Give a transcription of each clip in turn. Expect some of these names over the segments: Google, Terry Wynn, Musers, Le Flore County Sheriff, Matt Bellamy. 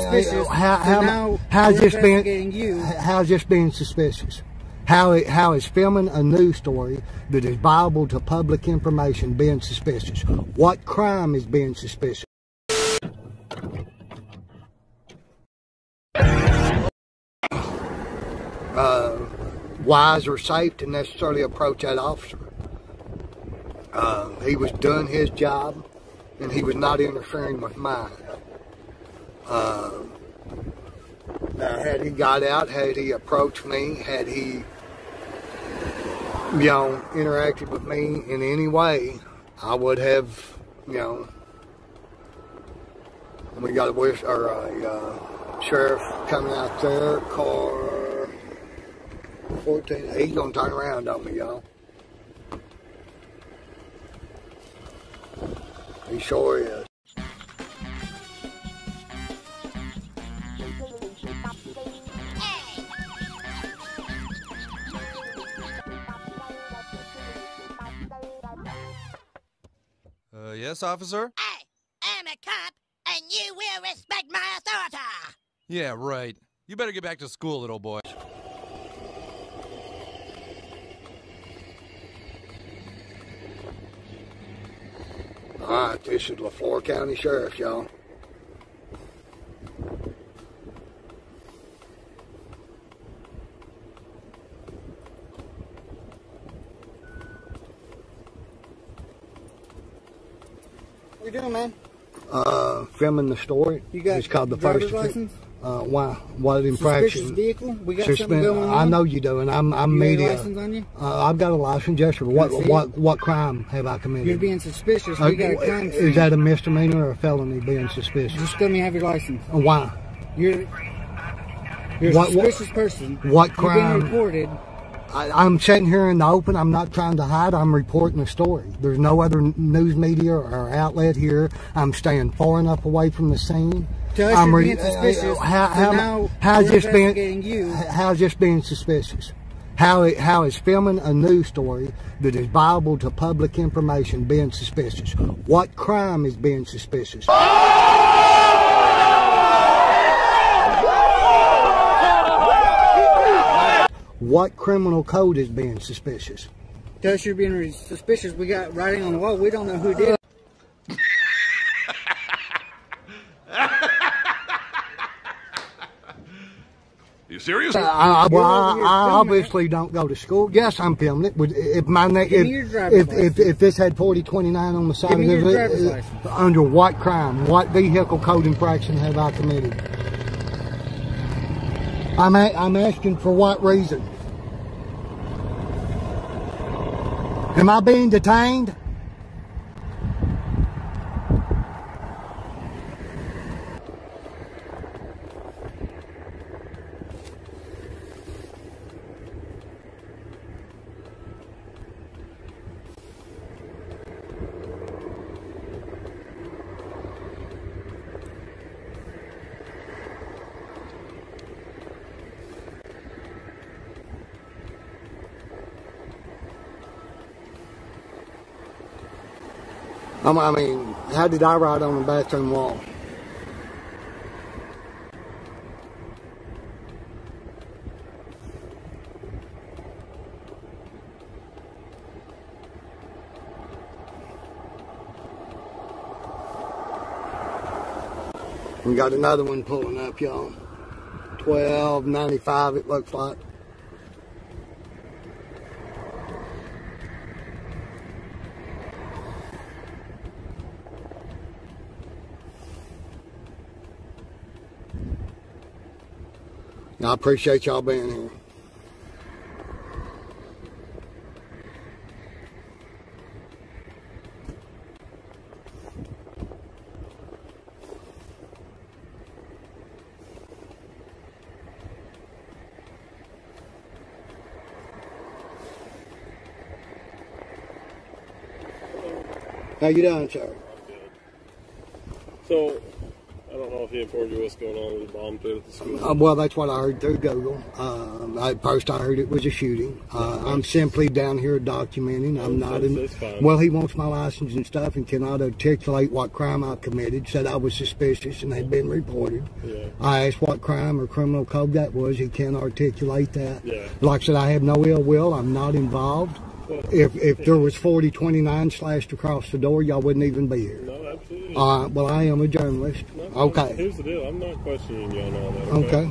suspicious. How's this being suspicious? How is filming a news story that is viable to public information being suspicious? What crime is being suspicious? Wise or safe to necessarily approach that officer. He was doing his job, and he was not interfering with mine. Had he got out, had he approached me, had he, interacted with me in any way, I would have, we got a sheriff coming out there, car 14, he's gonna turn around on me, y'all. He sure is. Yes, officer? I am a cop, and you will respect my authority. Yeah, right. You better get back to school, little boy. Alright, this is Le Flore County Sheriff, y'all. What are you doing, man? Filming the story. You got it's called the first license? What infraction? Suspicious vehicle? We got something going on? I know you do, and I'm media. You got a license on you? I've got a license, yes, sir. What crime have I committed? You're being suspicious. We got a crime. Is that a misdemeanor or a felony being suspicious? Just let me have your license. Why? You're a suspicious person. What crime? You're being reported. I'm sitting here in the open. I'm not trying to hide. I'm reporting a story. There's no other news media or outlet here. I'm staying far enough away from the scene. I'm being suspicious. How's this being suspicious? How is filming a news story that is viable to public information being suspicious? What crime is being suspicious? What criminal code is being suspicious? Tell us you're being suspicious. We got writing on the wall. We don't know who did it. You serious? I obviously don't go to school. Yes, I'm filming it. If this had 4029 on the side of it, under what crime, what vehicle code infraction have I committed? I'm asking for what reason? Am I being detained? I mean, how did I write on the bathroom wall? We got another one pulling up, y'all. 1295, it looks like. I appreciate y'all being here. How you doing, sir? So, I don't know. know if he informed you what's going on with the bomb threat at the school. Well, that's what I heard through Google. First I heard it was a shooting. I'm simply down here documenting. I'm not well, he wants my license and stuff and cannot articulate what crime I committed, said I was suspicious and had been reported. Yeah. I asked what crime or criminal code that was. He can't articulate that. Yeah. Like I said, I have no ill will. I'm not involved. Well, if there was 4029 slashed across the door, y'all wouldn't even be here. No, absolutely. Well, I am a journalist. Okay. Here's the deal. I'm not questioning y'all and all that. Okay.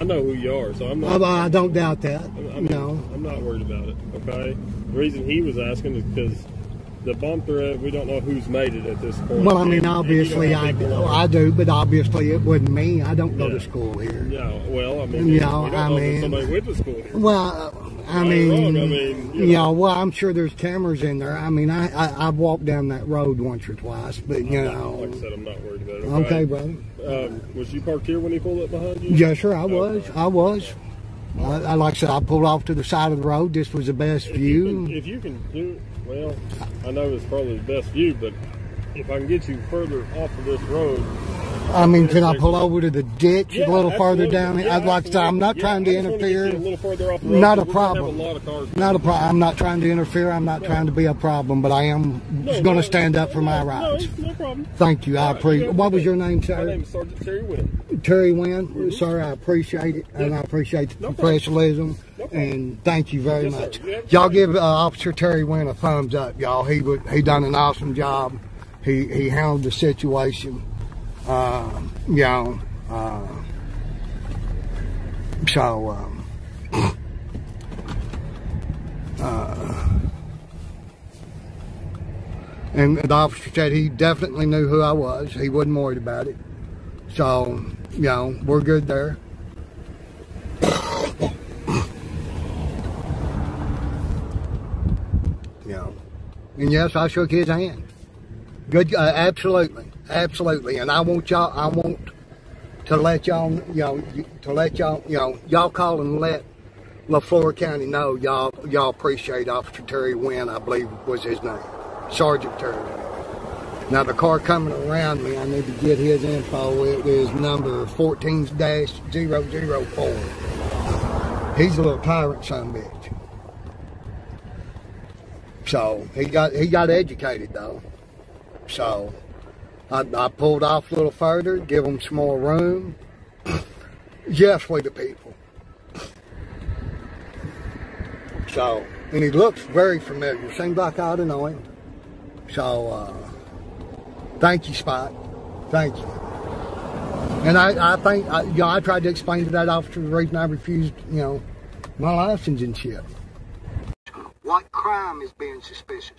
I know who you are, so I'm not. I don't doubt that. No. I'm not worried about it, okay? The reason he was asking is because the bomb threat, we don't know who's made it at this point. Well, I mean, obviously I do, but obviously it wasn't me. I don't go to school here. Yeah, well, I mean, you know, we don't know somebody went to school here. Well, I mean, you know, well, I'm sure there's cameras in there. I mean, I've walked down that road once or twice, but, you know. Like I said, I'm not worried about it. Okay, brother. Was you parked here when he pulled up behind you? Yes, sir, I was. Like I said, I pulled off to the side of the road. This was the best view. If you can do... Well, I know it's probably the best view, but if I can get you further off of this road. I mean, can I pull over to the ditch a little farther down? Yeah, I'd like to. I'm not trying to interfere. To a little further off the road. Not a problem. Not a problem. I'm not trying to interfere. I'm not trying to be a problem, but I am going to stand up for my rights. No problem. Thank you. I appreciate it. What was your name, sir? My name is Sergeant Terry Wynn. Terry Wynn. Mm-hmm. Sir, I appreciate it, and I appreciate the professionalism. And thank you very much. Y'all give Officer Terry Wynn a thumbs up, y'all. He done an awesome job. He handled the situation. And the officer said he definitely knew who I was. He wasn't worried about it. So, you know, we're good there. And yes, I shook his hand. Good, absolutely, absolutely. And I want to let y'all, y'all call and let Le Flore County know y'all appreciate Officer Terry Wynn, I believe was his name, Sergeant Terry. Now the car coming around me, I need to get his info. It is number 14-004. He's a little tyrant son of a bitch. So he got educated though. So I pulled off a little further, give them some more room. Yes, we the people. So, and he looks very familiar. Seems like I ought to know him. So thank you, Spike. Thank you. And I tried to explain to that officer the reason I refused, you know, my license and shit. What crime is being suspicious?